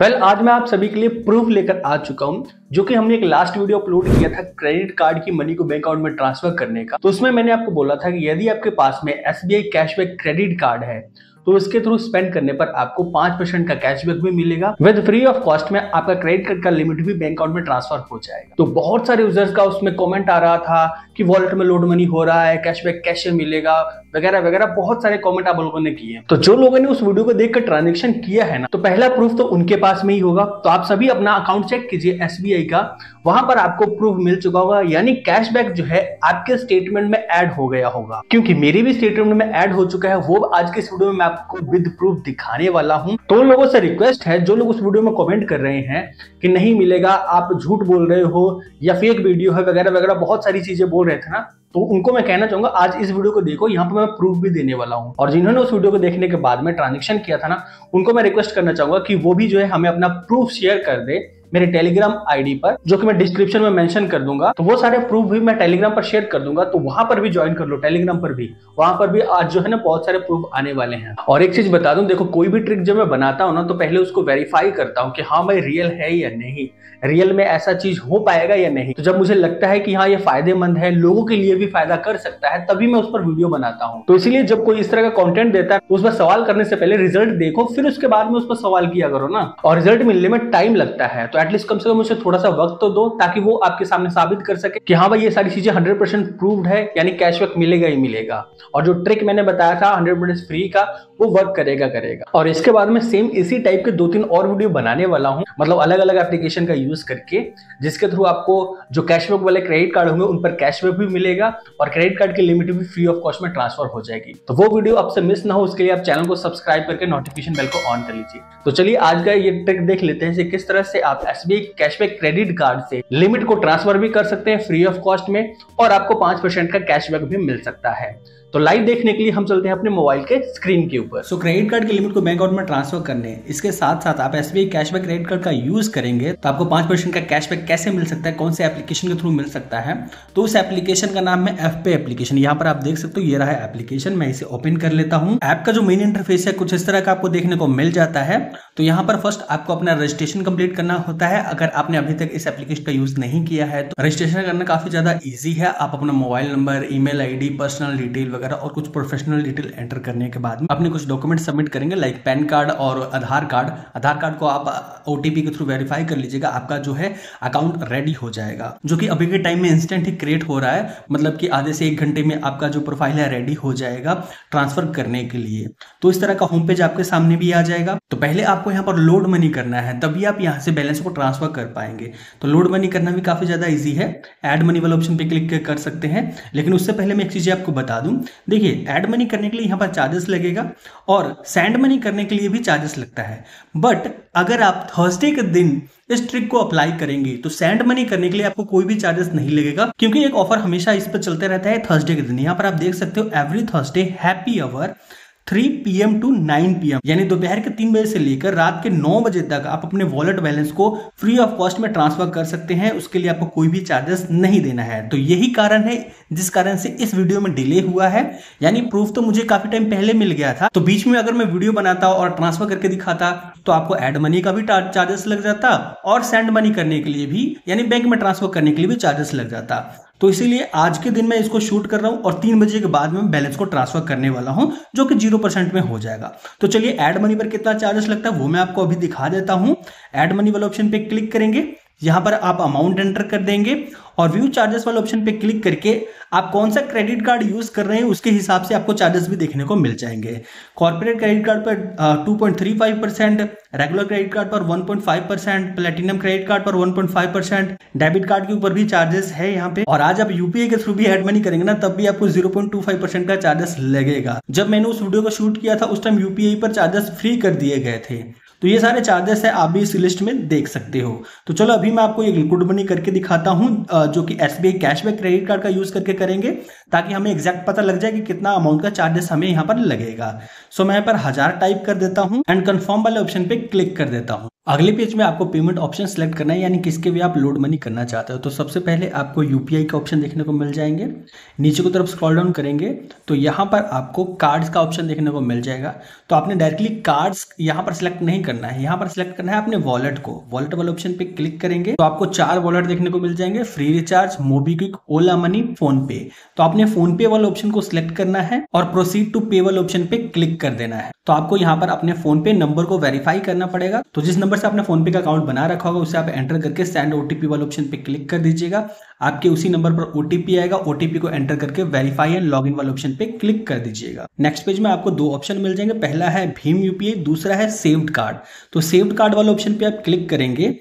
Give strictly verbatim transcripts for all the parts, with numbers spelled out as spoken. Well well, आज मैं आप सभी के लिए प्रूफ लेकर आ चुका हूं जो कि हमने एक लास्ट वीडियो अपलोड किया था क्रेडिट कार्ड की मनी को बैंक अकाउंट में ट्रांसफर करने का। तो उसमें मैंने आपको बोला था कि यदि आपके पास में एसबीआई कैशबैक क्रेडिट कार्ड है तो इसके थ्रू स्पेंड करने पर आपको पांच परसेंट का कैशबैक भी मिलेगा विद फ्री ऑफ कॉस्ट में। आपका क्रेडिट कार्ड का लिमिट भी बैंक अकाउंट में ट्रांसफर हो जाएगा। तो बहुत सारे यूजर्स का उसमें कमेंट आ रहा था कि वॉलेट में लोड मनी हो रहा है, कैशबैक कैसे मिलेगा वगैरह वगैरह, बहुत सारे कमेंट आप लोगों ने किए। तो जो लोगों ने उस वीडियो को देखकर ट्रांजेक्शन किया है ना, तो पहला प्रूफ तो उनके पास में ही होगा। तो आप सभी अपना अकाउंट चेक कीजिए एसबीआई का, वहां पर आपको प्रूफ मिल चुका होगा, यानी कैशबैक जो है आपके स्टेटमेंट में ऐड हो गया होगा, क्योंकि मेरी भी स्टेटमेंट में ऐड हो चुका है। वो आज के इस वीडियो में आपको विद प्रूफ दिखाने वाला हूं। तो उन लोगों से रिक्वेस्ट है जो लोग उस वीडियो में कमेंट कर रहे हैं कि नहीं मिलेगा, आप झूठ बोल रहे हो या फेक वीडियो है वगैरह वगैरह, बहुत सारी चीजें बोल रहे थे ना, तो उनको मैं कहना चाहूंगा आज इस वीडियो को देखो, यहाँ पे मैं प्रूफ भी देने वाला हूँ। और जिन्होंने उस वीडियो को देखने के बाद में ट्रांजेक्शन किया था ना, उनको मैं रिक्वेस्ट करना चाहूंगा कि वो भी जो है हमें अपना प्रूफ शेयर कर दे मेरे टेलीग्राम आईडी पर, जो कि मैं डिस्क्रिप्शन में मेंशन कर दूंगा। तो वो सारे प्रूफ भी मैं टेलीग्राम पर शेयर कर दूंगा, तो वहां पर भी ज्वाइन कर लो, टेलीग्राम पर भी। वहां पर भी आज जो है ना बहुत सारे प्रूफ आने वाले हैं। और एक चीज बता दूं, देखो कोई भी ट्रिक जब मैं बनाता हूं ना, तो पहले उसको वेरीफाई करता हूं कि हाँ भाई रियल है या नहीं, रियल में ऐसा चीज हो पाएगा या नहीं। तो जब मुझे लगता है कि हाँ ये फायदेमंद है, लोगों के लिए भी फायदा कर सकता है, तभी मैं उस पर वीडियो बनाता हूँ। तो इसीलिए जब कोई इस तरह का कॉन्टेंट देता है, उस पर सवाल करने से पहले रिजल्ट देखो, फिर उसके बाद में उस पर सवाल किया करो ना। और रिजल्ट मिलने में टाइम लगता है, तो एटलीस्ट कम से कम उसे थोड़ा सा वक्त तो दो, ताकि वो आपके सामने साबित कर सके कि हाँ भाई ये सारी चीजें हंड्रेड परसेंट प्रूव्ड है, यानी कैशबैक मिलेगा ही मिलेगा। और जो ट्रिक मैंने बताया था हंड्रेड परसेंट फ्री का, वो वर्क करेगा करेगा। और इसके बाद में सेम इसी टाइप के दो तीन और वीडियो बनाने वाला हूँ, मतलब अलग अलग एप्लीकेशन का यूज करके, जिसके थ्रू आपको जो कैशबैक वाले क्रेडिट कार्ड होंगे उन पर कैशबैक भी मिलेगा और क्रेडिट कार्ड की लिमिट भी फ्री ऑफ कॉस्ट में ट्रांसफर हो जाएगी। तो वो वीडियो आपसे मिस ना हो, उसके लिए आप चैनल को सब्सक्राइब करके नोटिफिकेशन बेल को ऑन कर लीजिए। तो चलिए आज का ये ट्रिक देख लेते हैं किस तरह से आप एसबीआई कैशबैक क्रेडिट कार्ड से लिमिट को ट्रांसफर भी कर सकते हैं फ्री ऑफ कॉस्ट में, और आपको पांच परसेंट का कैशबैक भी मिल सकता है। तो लाइव देखने के लिए हम चलते हैं अपने मोबाइल के स्क्रीन के ऊपर। सो क्रेडिट कार्ड की लिमिट को बैंक अकाउंट में ट्रांसफर करने, इसके साथ साथ आप एसबीआई कैशबैक क्रेडिट कार्ड का यूज करेंगे तो आपको पांच परसेंट का कैशबैक कैसे मिल सकता है, कौन से एप्लीकेशन के थ्रू मिल सकता है। तो उस एप्लीकेशन का नाम है fPay एप्लीकेशन। यहाँ पर आप देख सकते हो, ये रहा एप्लीकेशन, मैं इसे ओपन कर लेता हूँ। ऐप का जो मेन इंटरफेस है कुछ इस तरह का आपको देखने को मिल जाता है। तो यहाँ पर फर्स्ट आपको अपना रजिस्ट्रेशन कंप्लीट करना होता है। अगर आपने अभी तक इस एप्लीकेशन का यूज नहीं किया है तो रजिस्ट्रेशन करना काफी ज्यादा ईजी है। आप अपना mobile number, email ID, personal detail वगैरह और कुछ प्रोफेशनल डिटेल एंटर करने के बाद में अपने कुछ डॉक्यूमेंट सबमिट करेंगे, लाइक पैन कार्ड और आधार कार्ड। आधार कार्ड को आप ओटीपी के थ्रू वेरीफाई कर लीजिएगा, आपका जो है अकाउंट रेडी हो जाएगा, जो कि अभी के टाइम में इंस्टेंट ही क्रिएट हो रहा है, मतलब कि आधे से एक घंटे में आपका जो प्रोफाइल है रेडी हो जाएगा ट्रांसफर करने के लिए। तो इस तरह का होम पेज आपके सामने भी आ जाएगा। तो पहले आपको यहाँ पर लोड मनी करना है, तभी आप यहाँ से बैलेंस को ट्रांसफर कर पाएंगे। तो लोड मनी करना भी काफी ज्यादा ईजी है, एड मनी वाले ऑप्शन पे क्लिक कर सकते हैं। लेकिन उससे पहले मैं एक चीज आपको बता दूं, देखिए ऐड मनी करने के लिए यहाँ पर चार्जेस लगेगा और सेंड मनी करने के लिए भी चार्जेस लगता है। बट अगर आप थर्सडे के दिन इस ट्रिक को अप्लाई करेंगे तो सेंड मनी करने के लिए आपको कोई भी चार्जेस नहीं लगेगा, क्योंकि एक ऑफर हमेशा इस पर चलते रहता है थर्सडे के दिन। यहाँ पर आप देख सकते हो, every Thursday happy hour three P M to nine P M, यानी दोपहर के तीन बजे से लेकर रात के नौ बजे तक आप अपने वॉलेट बैलेंस को फ्री ऑफ कॉस्ट में ट्रांसफर कर सकते हैं। उसके लिए आपको कोई भी चार्जेस नहीं देना है। तो यही कारण है जिस कारण से इस वीडियो में डिले हुआ है, यानी प्रूफ तो मुझे काफी टाइम पहले मिल गया था। तो बीच में अगर मैं वीडियो बनाता और ट्रांसफर करके दिखाता तो आपको एड मनी का भी चार्जेस लग जाता और सेंड मनी करने के लिए भी, यानी बैंक में ट्रांसफर करने के लिए भी चार्जेस लग जाता। तो इसीलिए आज के दिन मैं इसको शूट कर रहा हूं और तीन बजे के बाद में बैलेंस को ट्रांसफर करने वाला हूं, जो कि जीरो परसेंट में हो जाएगा। तो चलिए ऐड मनी पर कितना चार्जेस लगता है वो मैं आपको अभी दिखा देता हूं। ऐड मनी वाले ऑप्शन पे क्लिक करेंगे, यहाँ पर आप अमाउंट एंटर कर देंगे और व्यू चार्जेस वाले ऑप्शन पे क्लिक करके आप कौन सा क्रेडिट कार्ड यूज कर रहे हैं उसके हिसाब से आपको चार्जेस भी देखने को मिल जाएंगे। कॉर्पोरेट क्रेडिट कार्ड पर two point three five percent, regular credit card पर one point five percent, platinum credit card पर one point five percent, debit card के ऊपर भी चार्जेस है यहाँ पे। और आज आप यूपीआई के थ्रू भी ऐड मनी करेंगे ना, तब भी आपको zero point two five percent का चार्जेस लगेगा। जब मैंने उस वीडियो को शूट किया था उस टाइम यूपीआई पर चार्जेस फ्री कर दिए गए थे। तो ये सारे चार्जेस है, आप भी इस लिस्ट में देख सकते हो। तो चलो अभी मैं आपको एक गुड मनी करके दिखाता हूं, जो कि एसबीआई कैशबैक क्रेडिट कार्ड का यूज करके करेंगे, ताकि हमें एग्जैक्ट पता लग जाए कि कितना अमाउंट का चार्जेस हमें यहाँ पर लगेगा। सो मैं यहाँ पर हजार टाइप कर देता हूँ एंड कन्फर्म वाले ऑप्शन पे क्लिक कर देता हूँ। अगले पेज में आपको पेमेंट ऑप्शन सेलेक्ट करना है, यानी किसके भी आप लोड मनी करना चाहते हो। तो सबसे पहले आपको यूपीआई के ऑप्शन देखने को मिल जाएंगे। नीचे की तरफ स्क्रॉल डाउन करेंगे तो यहाँ पर आपको कार्ड्स का ऑप्शन देखने को मिल जाएगा। तो आपने डायरेक्टली कार्ड्स यहाँ पर सिलेक्ट नहीं करना है, यहाँ पर सिलेक्ट करना है अपने वॉलेट को। वॉलेट वाले ऑप्शन पे क्लिक करेंगे तो आपको चार वॉलेट देखने को मिल जाएंगे, free recharge, MobiKwik, Ola money, PhonePe. तो आपने फोनपे वाले ऑप्शन को सिलेक्ट करना है और प्रोसीड टू पे वाले ऑप्शन पे क्लिक कर देना है। तो आपको यहाँ पर अपने फोनपे नंबर को वेरीफाई करना पड़ेगा। तो जिस नंबर से आपने फोनपे का अकाउंट बना रखा होगा उसे आप एंटर करके सेंड ओटीपी वाले ऑप्शन पे क्लिक कर दीजिएगा। आपके उसी नंबर पर ओटीपी आएगा, ओटीपी को एंटर करके वेरीफाई एंड लॉगिन वाले ऑप्शन पे क्लिक कर दीजिएगा। नेक्स्ट पेज में आपको दो ऑप्शन मिल जाएंगे, पहला है भीम यूपीआई, दूसरा है सेव्ड कार्ड। तो सेव्ड कार्ड वाले ऑप्शन पे आप क्लिक करेंगे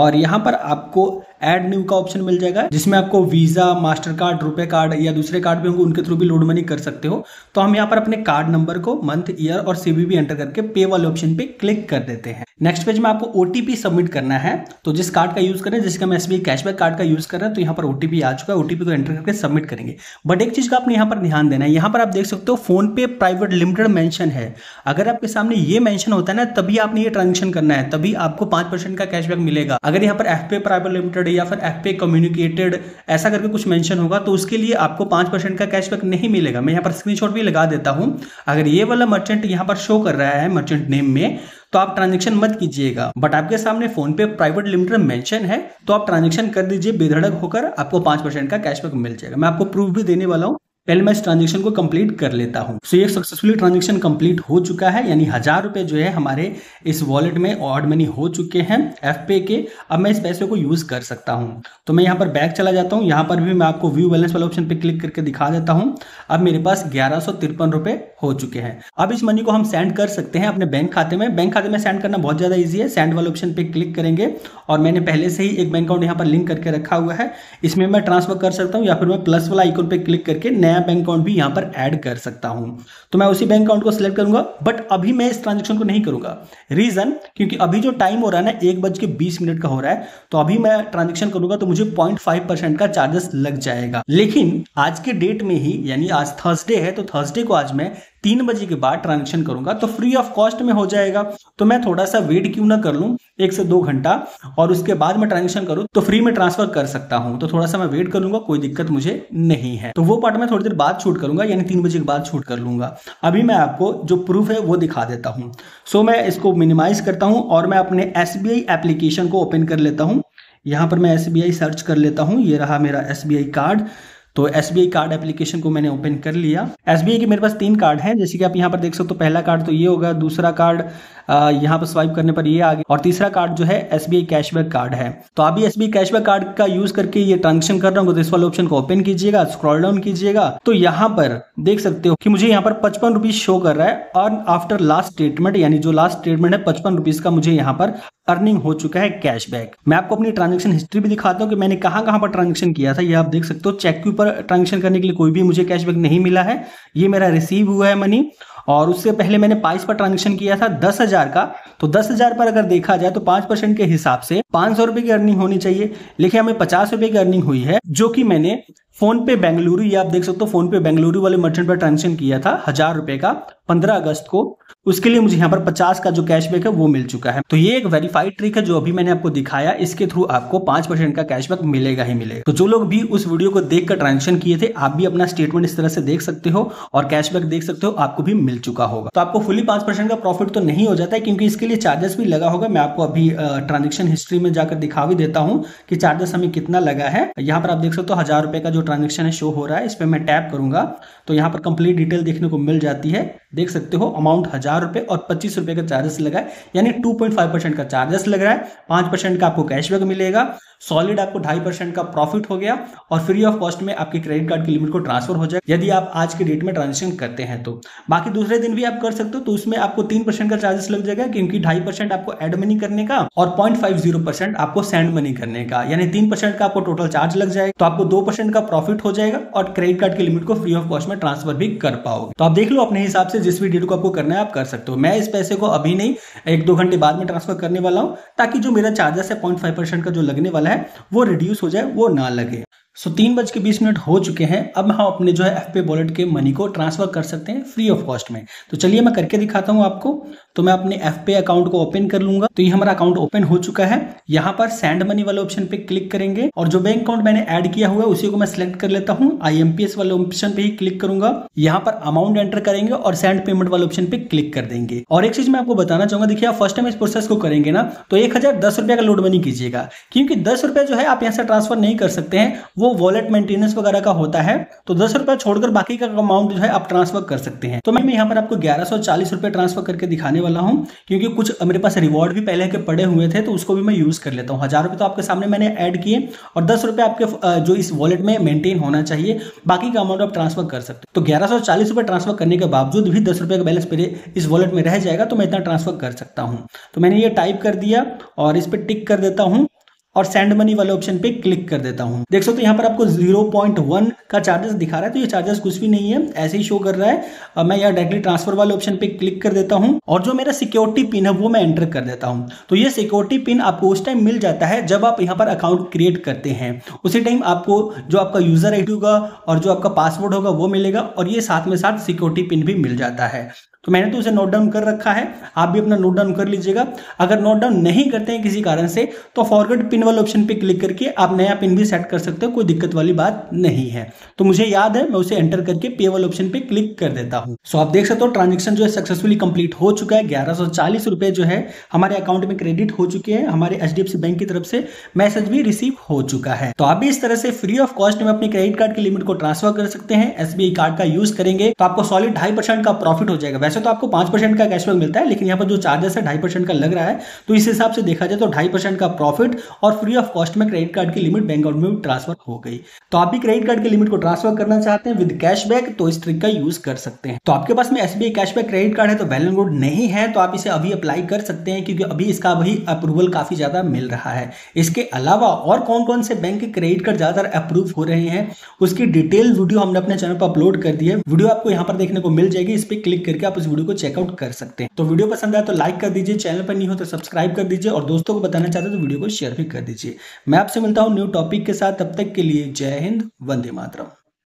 और यहाँ पर आपको ऐड न्यू का ऑप्शन मिल जाएगा, जिसमें आपको Visa, master card, RuPay card या दूसरे कार्ड भी होंगे उनके थ्रू भी लोड मनी कर सकते हो। तो हम यहाँ पर अपने कार्ड नंबर को, मंथ, ईयर और सीवीवी एंटर करके पे वाले ऑप्शन पे क्लिक कर देते हैं। नेक्स्ट पेज में आपको ओटीपी सबमिट करना है। तो जिस कार्ड का यूज़ करें, जिसका हम एसबीआई कैशबैक कार्ड का यूज़ कर रहे हैं, तो यहाँ पर ओटीपी आ चुका है, ओटीपी को एंटर करके सबमिट करेंगे। बट एक चीज़ का आपने यहाँ पर ध्यान देना है, यहाँ पर आप देख सकते हो फोनपे प्राइवेट लिमिटेड मेंशन है। अगर आपके सामने ये मेंशन होता है ना, तभी आपने ये ट्रांजेक्शन करना है, तभी आपको पाँच परसेंट का कैशबैक मिलेगा। अगर यहाँ पर एफपे प्राइवेट लिमिटेड या फिर एफपे कम्युनिकेटेड ऐसा करके कुछ मेंशन होगा तो उसके लिए आपको पाँच परसेंट का कैशबैक नहीं मिलेगा। मैं यहाँ पर स्क्रीनशॉट भी लगा देता हूँ। अगर ये वाला मर्चेंट यहाँ पर शो कर रहा है मर्चेंट नेम में, तो आप ट्रांजेक्शन मत कीजिएगा। बट आपके सामने फोन पे प्राइवेट लिमिटेड मेंशन है तो आप ट्रांजेक्शन कर दीजिए बेधड़क होकर, आपको पांच परसेंट का कैशबैक मिल जाएगा। मैं आपको प्रूफ भी देने वाला हूँ, पहले मैं इस ट्रांजेक्शन को कंप्लीट कर लेता हूँ। सो so, ये सक्सेसफुली ट्रांजेक्शन कंप्लीट हो चुका है, यानी हजार रुपये जो है हमारे इस वॉलेट में ऑड मनी हो चुके हैं एफपे के। अब मैं इस पैसे को यूज़ कर सकता हूँ। तो मैं यहाँ पर बैक चला जाता हूँ, यहाँ पर भी मैं आपको व्यू बैलेंस वाला ऑप्शन पे क्लिक करके दिखा देता हूँ। अब मेरे पास ग्यारह सौ तिरपन रुपये हो चुके हैं। अब इस मनी को हम सेंड कर सकते हैं अपने बैंक खाते में। बैंक खाते में सेंड करना बहुत ज़्यादा ईजी है। सेंड वाले ऑप्शन पर क्लिक करेंगे और मैंने पहले से ही एक बैंक अकाउंट यहाँ पर लिंक करके रखा हुआ है, इसमें मैं ट्रांसफर कर सकता हूँ या फिर मैं प्लस वाला आइकॉन पर क्लिक करके नया बैंक अकाउंट भी यहां पर ऐड कर सकता हूं। तो मैं उसी बैंक अकाउंट को सिलेक्ट करूंगा, बट अभी मैं इस ट्रांजैक्शन को नहीं करूंगा। रीजन क्योंकि अभी जो टाइम हो रहा है ना, एक बज के बीस मिनट का हो रहा है, तो अभी मैं ट्रांजैक्शन करूंगा तो मुझे पॉइंट फाइव परसेंट का चार्जेस लग जाएगा। लेकिन आज के डेट में ही, यानी आज थर्सडे है, तो थर्सडे को आज मैं तीन बजे के बाद ट्रांजेक्शन करूंगा तो फ्री ऑफ कॉस्ट में हो जाएगा। तो मैं थोड़ा सा वेट क्यों ना कर लूं, एक से दो घंटा, और उसके बाद मैं ट्रांजेक्शन करूं तो फ्री में ट्रांसफर कर सकता हूं। तो थोड़ा सा मैं वेट कर लूंगा, कोई दिक्कत मुझे नहीं है। तो वो पार्ट मैं थोड़ी देर बाद छूट करूंगा, यानी तीन बजे के बाद छूट कर लूंगा। अभी मैं आपको जो प्रूफ है वो दिखा देता हूँ। सो मैं इसको मिनिमाइज करता हूँ और मैं अपने एस बी आई एप्लीकेशन को ओपन कर लेता हूँ। यहाँ पर मैं एस बी आई सर्च कर लेता हूँ। ये रहा मेरा एस बी आई कार्ड। तो एसबीआई कार्ड एप्लीकेशन को मैंने ओपन कर लिया। एसबीआई के मेरे पास तीन कार्ड हैं, जैसे कि आप यहाँ पर देख सकते हो। पहला कार्ड तो ये होगा, दूसरा कार्ड यहाँ पर स्वाइप करने पर ये आ गया, और तीसरा कार्ड जो है एसबीआई कैशबैक कार्ड है। तो आप भी एसबीआई कैशबैक कार्ड का यूज करके ये ट्रांजेक्शन कर रहे हो तो इस वाले ऑप्शन को ओपन कीजिएगा, स्क्रॉल डाउन कीजिएगा। तो यहाँ पर देख सकते हो कि मुझे यहाँ पर पचपन रुपीज शो कर रहा है, और आफ्टर लास्ट स्टेटमेंट, यानी जो लास्ट स्टेटमेंट है, पचपन रुपीज का मुझे यहाँ पर अर्निंग हो चुका है कैशबैक। मैं आपको अपनी ट्रांजेक्शन हिस्ट्री भी दिखाता हूँ कि मैंने कहाँ कहाँ पर ट्रांजेक्शन किया था। ये आप देख सकते हो, चेक के ऊपर ट्रांजेक्शन करने के लिए कोई भी मुझे कैशबैक नहीं मिला है। ये मेरा रिसीव हुआ है मनी। और उससे पहले मैंने पाइस पर ट्रांजेक्शन किया था दस हजार का। तो दस हजार पर अगर देखा जाए तो पांच परसेंट के हिसाब से पांच सौ रुपए की अर्निंग होनी चाहिए, लेकिन हमें पचास रुपए की अर्निंग हुई है, जो कि मैंने फोनपे बेंगलुरु, ये आप देख सकते हो, फोनपे बेंगलुरु वाले मर्चेंट पर ट्रांजेक्शन किया था हजार रुपए का पंद्रह अगस्त को। उसके लिए मुझे यहाँ पर पचास का जो कैशबैक है वो मिल चुका है। तो ये एक वेरीफाइड ट्रिक है जो अभी मैंने आपको दिखाया। इसके थ्रू आपको पांच परसेंट का कैशबैक मिलेगा ही मिलेगा। तो जो लोग भी उस वीडियो को देखकर ट्रांजेक्शन किए थे, आप भी अपना स्टेटमेंट इस तरह से देख सकते हो और कैशबैक देख सकते हो, आपको भी मिल चुका होगा। तो आपको फुली पांच परसेंट का प्रॉफिट तो नहीं हो जाता है, क्योंकि इसके लिए चार्जेस भी लगा होगा। मैं आपको अभी ट्रांजेक्शन हिस्ट्री में जाकर दिखा भी देता हूँ कि चार्जेस हमें कितना लगा है। यहाँ पर आप देख सकते हो हजार रुपए का जो ट्रांजेक्शन है शो हो रहा है। इस पर मैं टैप करूंगा तो यहाँ पर कंप्लीट डिटेल देखने को मिल जाती है। देख सकते हो अमाउंट हजार रुपए और पच्चीस रुपए का चार्जेस लगा है, यानी दो पॉइंट फाइव परसेंट का चार्जेस लग रहा है। पांच परसेंट का आपको कैशबैक मिलेगा। सॉलिड आपको ढाई परसेंट का प्रॉफिट हो गया, और फ्री ऑफ कॉस्ट में आपके क्रेडिट कार्ड की लिमिट को ट्रांसफर हो जाएगा, यदि आप आज के डेट में ट्रांजेक्शन करते हैं तो। बाकी दूसरे दिन भी आप कर सकते हो, तो उसमें आपको तीन परसेंट का चार्जेस लग जाएगा, क्योंकि ढाई परसेंट आपको एड मनी करने का और पॉइंट फाइव जीरो परसेंट आपको सेंड मनी करने का, यानी तीन परसेंट का आपको टोटल चार्ज लग जाएगा। तो आपको दो परसेंट का प्रॉफिट हो जाएगा और क्रेडिट कार्ड की लिमिट को फ्री ऑफ कॉस्ट में ट्रांसफर भी कर पाओगे। तो आप देख लो अपने हिसाब से, जिस भी डेट को आपको करना है आप कर सकते हो। मैं इस पैसे को अभी नहीं, एक दो घंटे बाद में ट्रांसफर करने वाला हूं, ताकि जो मेरा चार्जेस है पॉइंट फाइव परसेंट का जो लगने वाला है वो रिड्यूस हो जाए, वो ना लगे। सो तीन बज के बीस मिनट हो चुके हैं। अब हम अपने जो है एफपे वॉलेट के मनी को ट्रांसफर कर सकते हैं फ्री ऑफ कॉस्ट में। तो चलिए मैं करके दिखाता हूं आपको। तो मैं अपने एफपे अकाउंट को ओपन कर लूंगा। तो ये हमारा अकाउंट ओपन हो चुका है। यहाँ पर सेंड मनी वाले ऑप्शन पे क्लिक करेंगे और जो बैंक अकाउंट मैंने ऐड किया हुआ है उसी को मैं सिलेक्ट कर लेता हूँ। आईएमपीएस वाले ऑप्शन पे ही क्लिक करूंगा। यहाँ पर अमाउंट एंटर करेंगे और सेंड पेमेंट वाले ऑप्शन पे क्लिक कर देंगे। और एक चीज मैं आपको बताना चाहूंगा, देखिए आप फर्स्ट टाइम इस प्रोसेस को करेंगे ना तो एक हजार दस रुपया का लोड मनी कीजिएगा, क्योंकि दस रुपया जो है आप यहाँ से ट्रांसफर नहीं कर सकते हैं, वो वॉलेट मेंटेनेंस वगैरह का होता है। तो दस रुपया छोड़कर बाकी का अमाउंट जो है आप ट्रांसफर कर सकते हैं। तो मैं यहाँ पर आपको ग्यारह सौ चालीस रुपये ट्रांसफर करके दिखाने वाला हूँ, क्योंकि कुछ मेरे पास रिवॉर्ड भी पहले के पड़े हुए थे तो उसको भी मैं यूज कर लेता हूँ। हजार रुपये तो आपके सामने मैंने ऐड किए और दस रुपये आपके जो इस वॉलेट में मेंटेन होना चाहिए, बाकी का अमाउंट आप ट्रांसफर कर सकते हैं। तो ग्यारह सौ चालीस रुपये ट्रांसफर करने के बावजूद भी दस रुपये का बैलेंस मेरे इस वॉलेट में रह जाएगा, तो मैं इतना ट्रांसफर कर सकता हूँ। तो मैंने ये टाइप कर दिया और इस पर टिक कर देता हूँ और सेंड मनी वाले ऑप्शन पे क्लिक कर देता हूं। देख सकते हो यहाँ पर आपको ज़ीरो पॉइंट वन का चार्जेस दिखा रहा है, तो ये चार्जेस कुछ भी नहीं है, ऐसे ही शो कर रहा है। मैं यहाँ डायरेक्टली ट्रांसफर वाले ऑप्शन पे क्लिक कर देता हूं और जो मेरा सिक्योरिटी पिन है वो मैं एंटर कर देता हूं। तो ये सिक्योरिटी पिन आपको उस टाइम मिल जाता है जब आप यहाँ पर अकाउंट क्रिएट करते हैं। उसी टाइम आपको जो आपका यूजर आईडी होगा और जो आपका पासवर्ड होगा वो मिलेगा और ये साथ में साथ सिक्योरिटी पिन भी मिल जाता है। तो मैंने तो उसे नोट डाउन कर रखा है, आप भी अपना नोट डाउन कर लीजिएगा। अगर नोट डाउन नहीं करते हैं किसी कारण से तो फॉरगेट पिन वाले ऑप्शन पे क्लिक करके आप नया पिन भी सेट कर सकते हो, कोई दिक्कत वाली बात नहीं है। तो मुझे याद है, मैं उसे एंटर करके पे वाले ऑप्शन पे क्लिक कर देता हूँ। सो आप देख सकते हो ट्रांजेक्शन जो है सक्सेसफुली कंप्लीट हो चुका है। ग्यारह सौ चालीस रुपये जो है हमारे अकाउंट में क्रेडिट हो चुके हैं। हमारे H D F C bank की तरफ से मैसेज भी रिसीव हो चुका है। तो आप भी इस तरह से फ्री ऑफ कॉस्ट में अपने क्रेडिट कार्ड की लिमिट को ट्रांसफर कर सकते हैं। एस बी आई कार्ड का यूज करेंगे तो आपको सॉलिड ढाई परसेंट का प्रॉफिट हो जाएगा। वैसे तो आपको पांच परसेंट का कैशबैक मिलता है, लेकिन यहाँ पर जो चार्जेस है ढाई परसेंट का लग रहा है। तो इस हिसाब से देखा जाए तो ढाई परसेंट का प्रॉफिट और फ्री ऑफ कॉस्ट में क्रेडिट कार्ड की लिमिट बैंक अकाउंट में ट्रांसफर हो गई। तो आप भी क्रेडिट कार्ड की लिमिट को ट्रांसफर करना चाहते हैं विद कैशबैक तो इस ट्रिक का यूज कर सकते हैं। तो आपके पास में एसबीआई कैशबैक क्रेडिट कार्ड है तो वेल एंड गुड, नहीं है तो आप इसे अभी अप्लाई कर सकते हैं, क्योंकि अभी इसका भी अप्रूवल काफी ज्यादा मिल रहा है। इसके अलावा और कौन कौन से बैंक के क्रेडिट कार्ड ज्यादातर अप्रूव हो रहे हैं उसकी डिटेल वीडियो हमने अपने चैनल पर अपलोड कर दी है। वीडियो आपको यहाँ पर देखने को मिल जाएगी, इस पर क्लिक करके आप इस वीडियो को चेकआउट कर सकते हैं। तो वीडियो पसंद आए तो लाइक कर दीजिए, चैनल पर नहीं हो तो सब्सक्राइब कर दीजिए और दोस्तों को बताना चाहते हो तो वीडियो को शेयर भी कर दीजिए। मैं आपसे मिलता हूं न्यू टॉपिक के साथ, तब तक के लिए जय हिंद, वंदे मातरम।